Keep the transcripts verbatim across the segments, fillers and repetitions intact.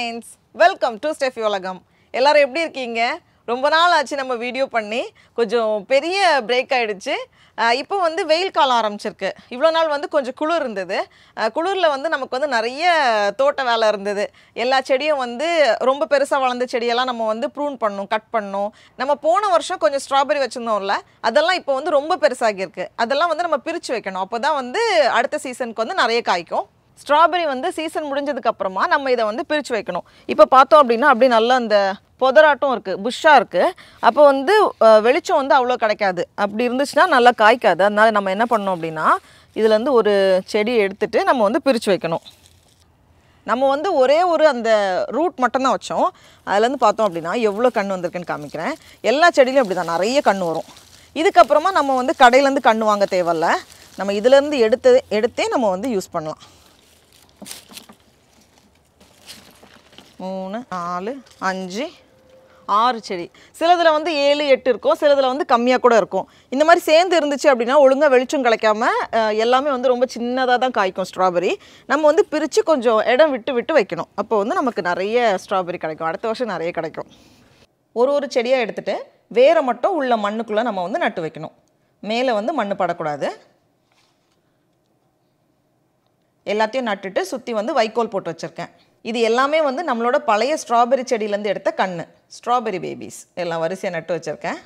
friends, welcome to Steffi Ulagam. எல்லாரும் எப்படி இருக்கீங்க? ரொம்ப நாள் ஆச்சு நம்ம வீடியோ பண்ணி, கொஞ்சம் பெரிய பிரேக் ஆயிடுச்சு. இப்போ வந்து வெயில் காலம் ஆரம்பிச்சிருக்கு. இவ்வளோ நாள் வந்து கொஞ்சம் குளிர் இருந்தது. குளிரில் வந்து நமக்கு வந்து நிறைய தோட்ட வேலை இருந்தது. எல்லா செடியும் வந்து ரொம்ப பெருசாக வளர்ந்த செடியெல்லாம் நம்ம வந்து ப்ரூன் பண்ணணும், கட் பண்ணணும். நம்ம போன வருஷம் கொஞ்சம் ஸ்ட்ராபெரி வச்சுருந்தோம்ல, அதெல்லாம் இப்போ வந்து ரொம்ப பெருசாகிருக்கு. அதெல்லாம் வந்து நம்ம பிரித்து வைக்கணும். அப்போ தான் வந்து அடுத்த சீசனுக்கு வந்து நிறைய காய்க்கும். ஸ்ட்ராபெரி வந்து சீசன் முடிஞ்சதுக்கு அப்புறமா நம்ம இதை வந்து பிரித்து வைக்கணும். இப்போ பார்த்தோம் அப்படின்னா அப்படி நல்லா அந்த பொதராட்டம் இருக்குது, புஷ்ஷாக இருக்குது. அப்போ வந்து வெளிச்சம் வந்து அவ்வளோ கிடைக்காது. அப்படி இருந்துச்சுன்னா நல்லா காய்க்காது. அதனால் நம்ம என்ன பண்ணோம் அப்படின்னா இதுலேருந்து ஒரு செடி எடுத்துகிட்டு நம்ம வந்து பிரித்து வைக்கணும். நம்ம வந்து ஒரே ஒரு அந்த ரூட் மட்டும்தான் வச்சோம். அதுலேருந்து பார்த்தோம் அப்படின்னா எவ்வளோ கண் வந்திருக்குன்னு காமிக்கிறேன். எல்லா செடியிலும் அப்படி தான் நிறைய கண் வரும். இதுக்கப்புறமா நம்ம வந்து கடையிலேருந்து கண் வாங்க தேவையில்ல. நம்ம இதுலேருந்து எடுத்து எடுத்தே நம்ம வந்து யூஸ் பண்ணலாம். மூணு நாலு அஞ்சு ஆறு செடி. சிலதில் வந்து ஏழு எட்டு இருக்கும், சிலதில் வந்து கம்மியாக கூட இருக்கும். இந்த மாதிரி சேர்ந்து இருந்துச்சு அப்படின்னா ஒழுங்காக வெளிச்சம் கிடைக்காம எல்லாமே வந்து ரொம்ப சின்னதாக தான் காய்க்கும் ஸ்ட்ராபெரி. நம்ம வந்து பிரித்து கொஞ்சம் இடம் விட்டு விட்டு வைக்கணும். அப்போ வந்து நமக்கு நிறைய ஸ்ட்ராபெரி கிடைக்கும், அடுத்த வருஷம் நிறைய கிடைக்கும். ஒரு ஒரு செடியாக எடுத்துகிட்டு வேரை மட்டும் உள்ள மண்ணுக்குள்ளே நம்ம வந்து நட்டு வைக்கணும். மேலே வந்து மண் படக்கூடாது. எல்லாத்தையும் நட்டுட்டு சுற்றி வந்து வைக்கோல் போட்டு வச்சுருக்கேன். இது எல்லாமே வந்து நம்மளோட பழைய ஸ்ட்ராபெரி செடியிலேருந்து எடுத்த கன்று, ஸ்ட்ராபெரி பேபிஸ் எல்லாம் வரிசையாக நட்டு வச்சுருக்கேன்.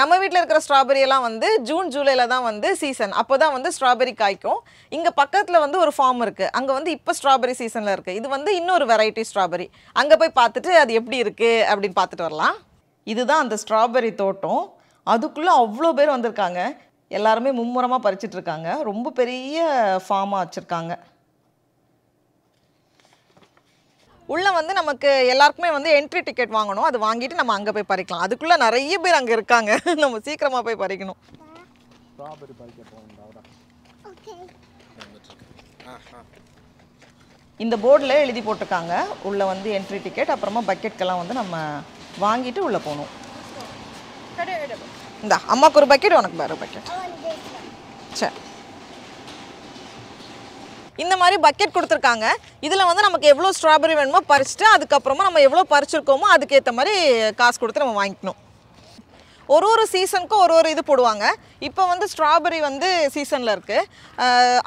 நம்ம வீட்டில் இருக்கிற ஸ்ட்ராபெரியெல்லாம் வந்து ஜூன் ஜூலையில் தான் வந்து சீசன். அப்போ தான் வந்து ஸ்ட்ராபெரி காய்க்கும். இங்கே பக்கத்தில் வந்து ஒரு ஃபார்ம் இருக்குது, அங்கே வந்து இப்போ ஸ்ட்ராபெரி சீசனில் இருக்குது. இது வந்து இன்னொரு வெரைட்டி ஸ்ட்ராபெரி. அங்கே போய் பார்த்துட்டு அது எப்படி இருக்குது அப்படின்னு பார்த்துட்டு வரலாம். இதுதான் அந்த ஸ்ட்ராபெரி தோட்டம். அதுக்குள்ளே அவ்வளோ பேர் வந்திருக்காங்க. எல்லாருமே மும்முரமாக பறிச்சிட்ருக்காங்க. ரொம்ப பெரிய ஃபார்மாக வச்சுருக்காங்க. உள்ளே வந்து நமக்கு எல்லாருக்குமே வந்து என்ட்ரி டிக்கெட் வாங்கணும். அது வாங்கிட்டு நம்ம அங்கே போய் பறிக்கலாம். அதுக்குள்ளே நிறைய பேர் அங்கே இருக்காங்க. நம்ம சீக்கிரமாக போய் பறிக்கணும். இந்த போர்டில் எழுதி போட்டிருக்காங்க உள்ளே வந்து என்ட்ரி டிக்கெட். அப்புறமா பக்கெட்கெல்லாம் வந்து நம்ம வாங்கிட்டு உள்ளே போகணும். இந்த அம்மாவுக்கு ஒரு பக்கெட், உனக்கு வேறு பக்கெட். சரி, இந்த மாதிரி பக்கெட் கொடுத்துருக்காங்க. இதில் வந்து நமக்கு எவ்வளோ ஸ்ட்ராபெரி வேணுமோ பறிச்சுட்டு அதுக்கப்புறமா நம்ம எவ்வளோ பறிச்சிருக்கோமோ அதுக்கேற்ற மாதிரி காசு கொடுத்து நம்ம வாங்கிக்கணும். ஒரு ஒரு சீசனுக்கும் ஒரு ஒரு இது போடுவாங்க. இப்போ வந்து ஸ்ட்ராபெரி வந்து சீசனில் இருக்குது.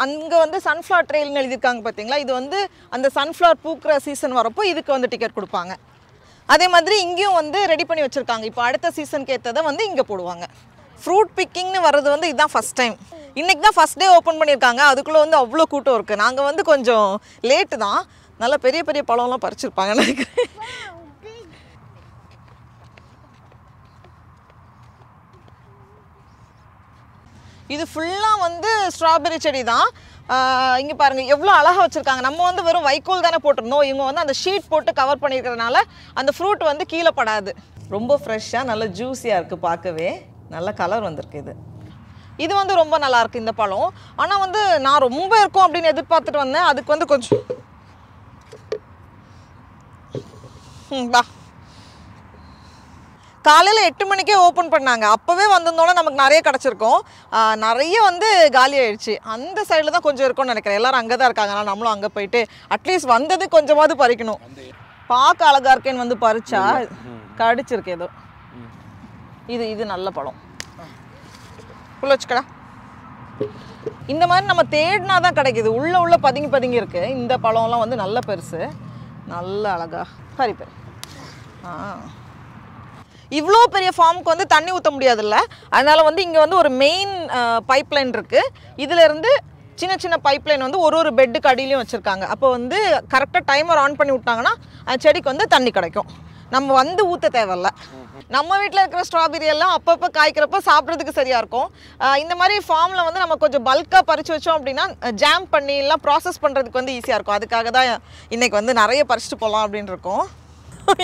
அங்கே வந்து சன்ஃப்ளவர் ட்ரெயில்னு எழுதியிருக்காங்க பார்த்தீங்களா. இது வந்து அந்த சன்ஃப்ளவர் பூக்கிற சீசன் வரப்போ இதுக்கு வந்து டிக்கெட் கொடுப்பாங்க. அதே மாதிரி இங்கேயும் வந்து ரெடி பண்ணி வச்சுருக்காங்க. இப்போ அடுத்த சீசனுக்கு ஏற்றதை வந்து இங்கே போடுவாங்க. ஃப்ரூட் பிக்கிங்னு வர்றது வந்து இதுதான் ஃபஸ்ட் டைம். இன்றைக்கி தான் ஃபஸ்ட் டே ஓப்பன் பண்ணியிருக்காங்க. அதுக்குள்ளே வந்து அவ்வளோ கூட்டம் இருக்குது. நாங்கள் வந்து கொஞ்சம் லேட்டு தான். நல்லா பெரிய பெரிய பழம்லாம் பறிச்சிருப்பாங்க நினைக்கிறேன். இது ஃபுல்லாக வந்து ஸ்ட்ராபெரி செடி தான். இங்கே பாருங்கள் எவ்வளோ அழகாக வச்சுருக்காங்க. நம்ம வந்து வெறும் வைக்கோல் தானே போட்டிருந்தோம். இவங்க வந்து அந்த ஷீட் போட்டு கவர் பண்ணியிருக்கிறதுனால அந்த ஃப்ரூட் வந்து கீழே படாது. ரொம்ப ஃப்ரெஷ்ஷாக நல்லா ஜூஸியாக இருக்குது. பார்க்கவே நல்ல கலர் வந்திருக்கு. இது இது வந்து ரொம்ப நல்லாயிருக்கு இந்த பழம். ஆனால் வந்து நான் ரொம்ப இருக்கும் அப்படின்னு எதிர்பார்த்துட்டு வந்தேன். அதுக்கு வந்து கொஞ்சம் பா காலையில் எட்டு மணிக்கே ஓப்பன் பண்ணாங்க. அப்போவே வந்திருந்தோன்னா நமக்கு நிறைய கிடச்சிருக்கோம். நிறைய வந்து காலி ஆயிடுச்சு. அந்த சைடில் தான் கொஞ்சம் இருக்கும்னு நினைக்கிறேன். எல்லோரும் அங்கே தான் இருக்காங்க. ஆனால் நம்மளும் அங்கே போயிட்டு அட்லீஸ்ட் வந்தது கொஞ்சமாவது பறிக்கணும். பார்க்க அழகாக இருக்கேன்னு வந்து பறிச்சா கடிச்சிருக்கு ஏதோ. இது இது நல்ல பழம். வச்சுக்கடா. இந்த மாதிரி நம்ம தேடினா தான் கிடைக்குது. உள்ள உள்ள பதுங்கி பதுங்கி இருக்கு. இந்த பழம்லாம் வந்து நல்ல பெருசு, நல்ல அழகா சரி பேர். ஆ, இவ்வளோ பெரிய ஃபார்முக்கு வந்து தண்ணி ஊற்ற முடியாதுல்ல. அதனால வந்து இங்கே வந்து ஒரு மெயின் பைப்லைன் இருக்கு. இதுலேருந்து சின்ன சின்ன பைப்லைன் வந்து ஒரு ஒரு பெட்டுக்கு அடியிலையும் வச்சுருக்காங்க. அப்போ வந்து கரெக்டாக டைமர் ஆன் பண்ணி விட்டாங்கன்னா அந்த செடிக்கு வந்து தண்ணி கிடைக்கும். நம்ம வந்து ஊற்ற தேவையில்ல. நம்ம வீட்டில் இருக்கிற ஸ்ட்ராபெரி எல்லாம் அப்பப்போ காய்க்கிறப்போ சாப்பிட்றதுக்கு சரியாக இருக்கும். இந்த மாதிரி ஃபார்மில் வந்து நம்ம கொஞ்சம் பல்காக பறித்து வச்சோம் அப்படின்னா ஜாம் பண்ணி எல்லாம் ப்ராசஸ் பண்ணுறதுக்கு வந்து ஈஸியாக இருக்கும். அதுக்காக தான் இன்றைக்கி வந்து நிறைய பறிச்சுட்டு போகலாம் அப்படின்னு இருக்கோம்.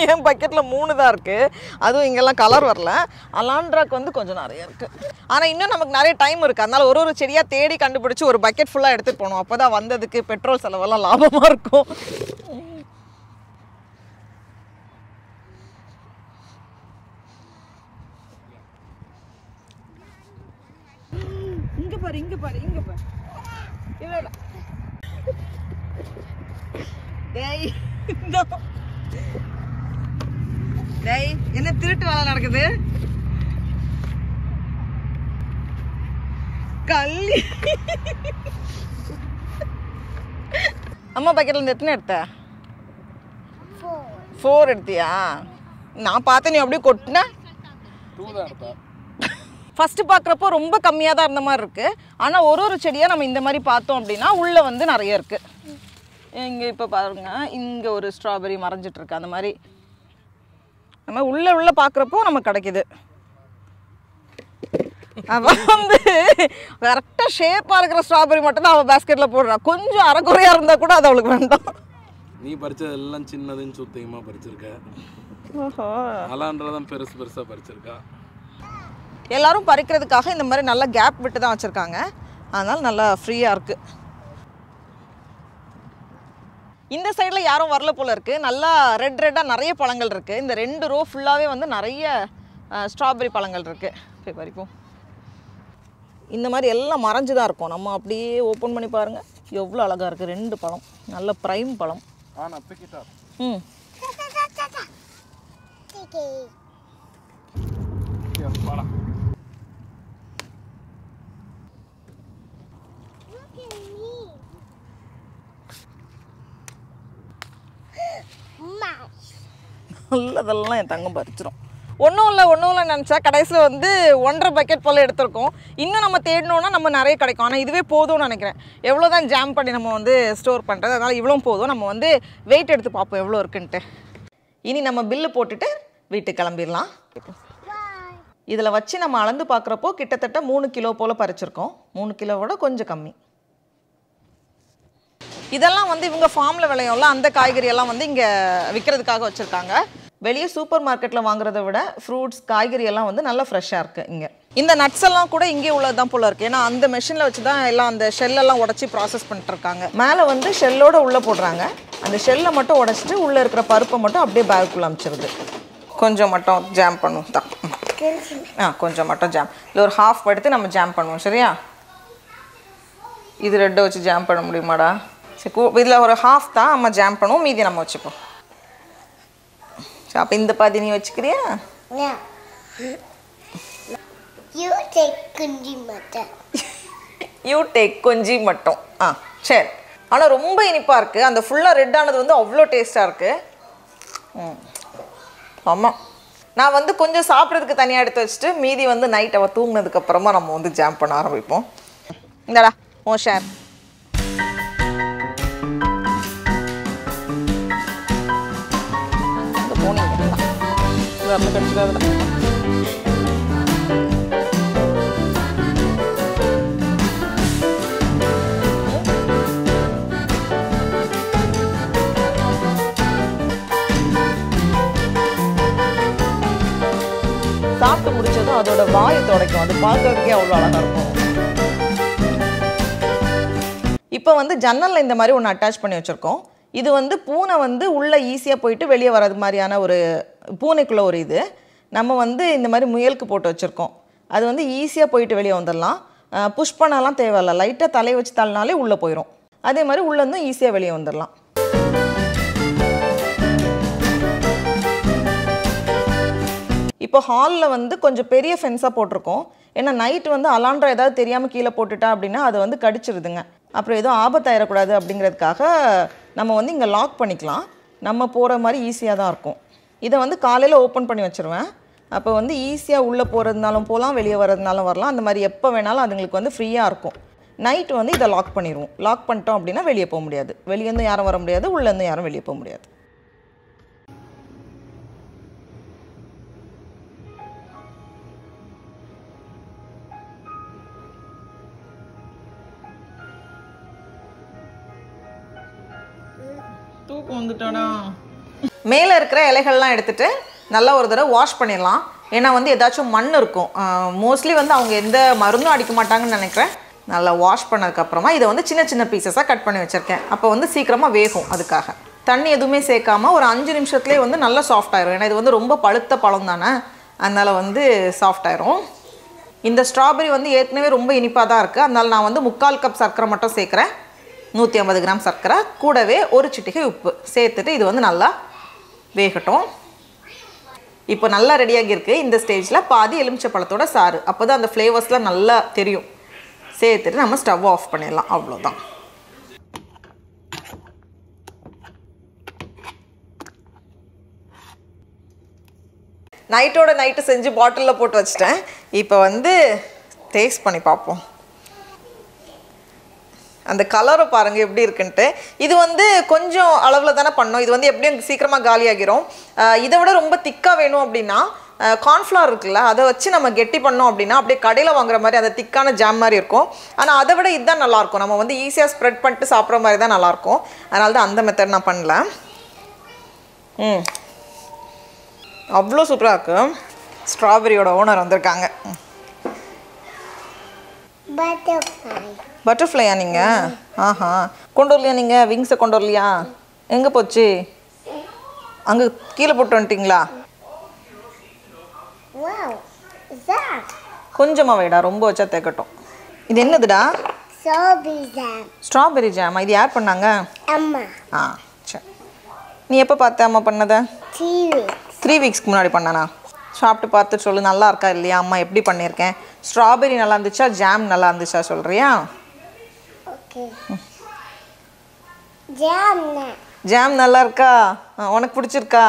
என் பக்கெட்டில் மூணு தான் இருக்குது. அதுவும் இங்கெல்லாம் கலர் வரல. அலாண்ட்ராக்கு வந்து கொஞ்சம் நிறைய இருக்குது. ஆனால் இன்னும் நமக்கு நிறைய டைம் இருக்குது. அதனால் ஒரு ஒரு செடியாக தேடி கண்டுபிடிச்சி ஒரு பக்கெட் ஃபுல்லாக எடுத்துகிட்டு போகணும். அப்போ தான் வந்ததுக்கு பெட்ரோல் செலவெல்லாம் லாபமாக இருக்கும். இங்க பாரு இங்க பாரு இல்ல இல்ல டேய் no Dai, enna thiruttu vela nadakudhu? Kalli. Amma bucket la enna edutha? Four. Four eduthiya? Na paatha nee apdi kotna? Two da edutha. First பாக்கறப்போ ரொம்ப கம்மியா தான் இருந்த மாதிரி இருக்கு. ஆனா ஒரு ஒரு செடியா நம்ம இந்த மாதிரி பார்த்தோம் அப்படினா உள்ள வந்து நிறைய இருக்கு. இங்க இப்ப பாருங்க இங்க ஒரு ஸ்ட்ராபெரி மறைஞ்சிட்டு இருக்கு. அந்த மாதிரி நம்ம உள்ள உள்ள பாக்கறப்போ நமக்கு கிடைக்குது. அவ வந்து கரெக்ட்டா ஷேப்பா இருக்கிற ஸ்ட்ராபெரி மட்டும் தான் அவ பாஸ்கெட்ல போடுறா. கொஞ்சம் அரைகுறையா இருந்தா கூட அது அவளுக்கு வேண்டாம். நீ பறிச்சது எல்லாம் சின்னதுன்னு சுத்தமா பறிச்சிருக்க. ஓஹோ. அலாண்ட்ரா தான் பெருசு பெருசா பறிச்சிருக்கா. எல்லாரும் பறிக்கிறதுக்காக இந்த மாதிரி நல்ல கேப் விட்டு தான் வச்சிருக்காங்க. அதனால நல்ல ஃப்ரீயா இருக்கு. இந்த சைடுல யாரும் வரல போல இருக்கு. நல்லா ரெட் ரெட்டா நிறைய பழங்கள் இருக்கு. இந்த ரெண்டு ரோ ஃபுல்லாவே வந்து நிறைய ஸ்ட்ராபெரி பழங்கள் இருக்கு. போய் பறிப்போம். இந்த மாதிரி எல்லாம் மறைஞ்சு தான் இருக்கும். நம்ம அப்படியே ஓபன் பண்ணி பாருங்க எவ்வளவு அழகா இருக்கு. ரெண்டு பழம் நல்ல பிரைம் பழம். ஆனா பிக்கிட்டா. ம். ஓகே. பாலா அதெல்லாம் என் தங்கம் பறிச்சிடும். ஒன்றும் இல்லை ஒன்றும் இல்லை நினச்சா கடைசியில் வந்து ஒன்றரை பக்கெட் போல் எடுத்திருக்கோம். இன்னும் நம்ம தேடணும்னா நம்ம நிறைய கிடைக்கும். ஆனால் இதுவே போதும்னு நினைக்கிறேன். எவ்வளோ தான் ஜாம் பண்ணி நம்ம வந்து ஸ்டோர் பண்ணுறது. அதனால் இவ்வளோ போதும். நம்ம வந்து வெயிட் எடுத்து பார்ப்போம் எவ்வளோ இருக்குன்ட்டு. இனி நம்ம பில்லு போட்டுட்டு வீட்டுக்கு கிளம்பிடலாம். இதில் வச்சு நம்ம அளந்து பார்க்குறப்போ கிட்டத்தட்ட மூணு கிலோ போல் பறிச்சிருக்கோம். மூணு கிலோவோட கொஞ்சம் கம்மி. இதெல்லாம் வந்து இவங்க ஃபார்மில் விளையும்ல அந்த காய்கறியெல்லாம் வந்து இங்கே விற்கிறதுக்காக வச்சுருக்காங்க. வெளியே சூப்பர் மார்க்கெட்டில் வாங்குறத விட ஃப்ரூட்ஸ் காய்கறியெல்லாம் வந்து நல்லா ஃப்ரெஷ்ஷாக இருக்குது இங்கே. இந்த நட்ஸ் எல்லாம் கூட இங்கே உள்ளது தான் போல் இருக்குது. ஏன்னா அந்த மெஷினில் வச்சு தான் எல்லாம் அந்த ஷெல்லெல்லாம் உடச்சி ப்ராசஸ் பண்ணிட்டுருக்காங்க. மேலே வந்து ஷெல்லோடு உள்ளே போடுறாங்க. அந்த ஷெல்லை மட்டும் உடச்சிட்டு உள்ளே இருக்கிற பருப்பை மட்டும் அப்படியே பேக்குள்ளே அமைச்சிருது. கொஞ்சம் மட்டும் ஜாம் பண்ணுவோம் தான். ஆ கொஞ்சம் மட்டும் ஜாம். இல்லை ஒரு ஹாஃப் எடுத்து நம்ம ஜாம் பண்ணுவோம் சரியா? இது ரெட்டை வச்சு ஜாம் பண்ண முடியுமாடா? இதில் ஒரு ஹாஃப் தான் நம்ம ஜாம் பண்ணுவோம். மீதி நம்ம வச்சுப்போம். அப்போ இந்த பாதி நீ வச்சுக்கிறியா? யூ டேக் கொஞ்சி மட்டும். ஆ சரி. ஆனால் ரொம்ப இனிப்பாக இருக்குது. அந்த ஃபுல்லாக ரெட்டானது வந்து அவ்வளோ டேஸ்ட்டாக இருக்குது. ம் ஆமாம். நான் வந்து கொஞ்சம் சாப்பிட்றதுக்கு தனியாக எடுத்து வச்சுட்டு மீதி வந்து நைட் அவள் தூங்கினதுக்கப்புறமா நம்ம வந்து ஜாம் பண்ண ஆரம்பிப்போம். இந்தடா ஓ ஷேர். சாப்பிட்டு முடிச்சதும் அதோட வாயை துடைக்கும். அது பார்க்கறதுக்கே அவ்வளோ அழகா இருக்கும். இப்போ வந்து ஜன்னல்ல இந்த மாதிரி ஒன்று அட்டாச் பண்ணி வச்சிருக்கோம். இது வந்து பூனை வந்து உள்ளே ஈஸியாக போயிட்டு வெளியே வர்றது மாதிரியான ஒரு பூனைக்குள்ளே ஒரு இது. நம்ம வந்து இந்த மாதிரி முயலுக்கு போட்டு வச்சுருக்கோம். அது வந்து ஈஸியாக போயிட்டு வெளியே வந்துடலாம். புஷ் பண்ணலாம் தேவையில்ல. லைட்டாக தலையை வச்சு தள்ளினாலே உள்ளே போயிடும். அதே மாதிரி உள்ளேருந்தும் ஈஸியாக வெளியே வந்துடலாம். இப்போ ஹாலில் வந்து கொஞ்சம் பெரிய ஃபென்ஸாக போட்டிருக்கோம். ஏன்னா நைட் வந்து அலாண்ட்ரா ஏதாவது தெரியாமல் கீழே போட்டுட்டா அப்படின்னா அது வந்து கடிச்சிருதுங்க. அப்புறம் எதுவும் ஆபத்தாயிடக்கூடாது அப்படிங்கிறதுக்காக நம்ம வந்து இங்கே லாக் பண்ணிக்கலாம். நம்ம போகிற மாதிரி ஈஸியாக தான் இருக்கும். இதை வந்து காலையில் ஓப்பன் பண்ணி வச்சுருவேன். அப்போ வந்து ஈஸியாக உள்ளே போகிறதுனாலும் போகலாம், வெளியே வர்றதுனாலும் வரலாம். அந்த மாதிரி எப்போ வேணாலும் அதுங்களுக்கு வந்து ஃப்ரீயாக இருக்கும். நைட்டு வந்து இதை லாக் பண்ணிடுவோம். லாக் பண்ணிட்டோம் அப்படின்னா வெளியே போக முடியாது. வெளியேருந்து யாரும் வர முடியாது, உள்ளேருந்து யாரும் வெளியே போக முடியாது. மேலே இருக்கிற இலைகள்லாம் எடுத்துட்டு நல்லா ஒரு தடவை வாஷ் பண்ணிடலாம். ஏன்னா வந்து ஏதாச்சும் மண் இருக்கும். மோஸ்ட்லி வந்து அவங்க எந்த மருந்தும் அடிக்க மாட்டாங்கன்னு நினைக்கிறேன். நல்லா வாஷ் பண்ணதுக்கப்புறமா இதை வந்து சின்ன சின்ன பீசஸாக கட் பண்ணி வச்சுருக்கேன். அப்போ வந்து சீக்கிரமாக வேகும். அதுக்காக தண்ணி எதுவுமே சேர்க்காமல் ஒரு அஞ்சு நிமிஷத்துலேயே வந்து நல்லா சாஃப்ட் ஆயிரும். ஏன்னா இது வந்து ரொம்ப பழுத்த பழம் தானே, அதனால் வந்து சாஃப்ட் ஆயிரும். இந்த ஸ்ட்ராபெரி வந்து ஏற்கனவே ரொம்ப இனிப்பாக தான் இருக்குது. அதனால் நான் வந்து முக்கால் கப் சர்க்கரை மட்டும் சேர்க்குறேன். நூற்றி ஐம்பது கிராம் சர்க்கரை கூடவே ஒரு சிட்டிகை உப்பு சேர்த்துட்டு இது வந்து நல்லா வேகட்டும். இப்போ நல்லா ரெடியாகி இருக்கு. இந்த ஸ்டேஜில் பாதி எலுமிச்சை பழத்தோட சாறு, அப்போ தான் அந்த ஃப்ளேவர்ஸ்லாம் நல்லா தெரியும். சேர்த்துட்டு நம்ம ஸ்டவ் ஆஃப் பண்ணிடலாம். அவ்வளோதான். நைட்டோட நைட்டு செஞ்சு பாட்டிலில் போட்டு வச்சுட்டேன். இப்போ வந்து டேஸ்ட் பண்ணி பார்ப்போம். அந்த கலரை பாருங்கள் எப்படி இருக்குன்ட்டு. இது வந்து கொஞ்சம் அளவில் தானே பண்ணோம். இது வந்து எப்படியும் சீக்கிரமாக காலியாகிரும். இதை விட ரொம்ப திக்காக வேணும் அப்படின்னா கார்ன்ஃப்ளவர் இருக்குல்ல, அதை வச்சு நம்ம கெட்டி பண்ணோம் அப்படின்னா அப்படியே கடையில் வாங்குற மாதிரி அந்த திக்கான ஜாம் மாதிரி இருக்கும். ஆனால் அதை விட இதுதான் நல்லாயிருக்கும். நம்ம வந்து ஈஸியாக ஸ்ப்ரெட் பண்ணிட்டு சாப்பிட்ற மாதிரி தான் நல்லாயிருக்கும். அதனால தான் அந்த மெத்தட் நான் பண்ணல. ம், அவ்வளோ சூப்பராக இருக்கும். ஸ்ட்ராபெரியோட ஓனர் வந்திருக்காங்க. பட்டர்ஃப்ளையா நீங்கள்? ஆஹா, கொண்டு வரலையா நீங்கள்? விங்ஸை கொண்டு வரலையா? எங்கே போச்சு? அங்கே கீழே போட்டு வந்துட்டிங்களா? கொஞ்சமாக வைடா, ரொம்ப வச்சா தேக்கட்டும். இது என்னதுடா? Strawberry jam. இது யார் பண்ணாங்க? ஆ சரி. நீ எப்போ பார்த்த அம்மா பண்ணதை? த்ரீ வீக்ஸ்க்கு முன்னாடி பண்ணானா? சாப்பிட்டு பார்த்துட்டு சொல்லு நல்லா இருக்கா இல்லையா, அம்மா எப்படி பண்ணியிருக்கேன். ஸ்ட்ராபெரி நல்லா இருந்துச்சா, ஜாம் நல்லா இருந்துச்சா சொல்கிறியா? ஓகே, ஜாம் ஜாம் நல்லா இருக்கா? உனக்கு பிடிச்சிருக்கா?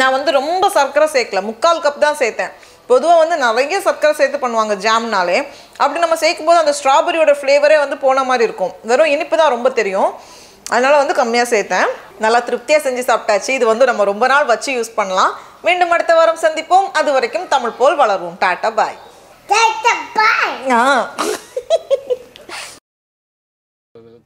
நான் வந்து ரொம்ப சர்க்கரை சேர்க்கல, முக்கால் கப் தான் சேர்த்தேன். பொதுவாக வந்து நிறைய சர்க்கரை சேர்த்து பண்ணுவாங்க ஜாம்னாலே. அப்படி நம்ம சேர்க்கும்போது அந்த ஸ்ட்ராபெரியோட ஃப்ளேவரே வந்து போன மாதிரி இருக்கும். வெறும் இனிப்பு தான் ரொம்ப தெரியும். அதனால் வந்து கம்மியாக சேர்த்தேன். நல்லா திருப்தியாக செஞ்சு சாப்பிட்டாச்சு. இது வந்து நம்ம ரொம்ப நாள் வச்சு யூஸ் பண்ணலாம். மீண்டும் அடுத்த வாரம் சந்திப்போம். அது வரைக்கும் தமிழ் போல் வளர்வோம். டாட்டா பாய்.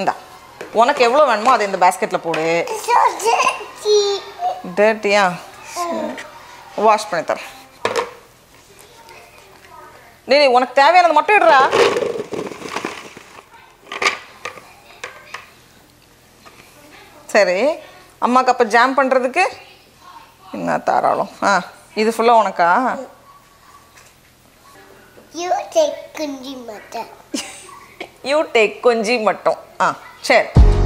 இந்தா உனக்கு எவ்வளோ வேணுமோ அதை இந்த பேஸ்கெட்டில் போடு. டர்ட்டியா? வாஷ் பண்ணி தரேன். டேய், உனக்கு தேவையானது மட்டும் இடுறா. சரி, அம்மாவுக்கு அப்போ ஜாம் பண்ணுறதுக்கு என்ன தாராளம். ஆ, இது ஃபுல்லாக உனக்கா? You take kunji matam. You take kunji matam. Ah, sure.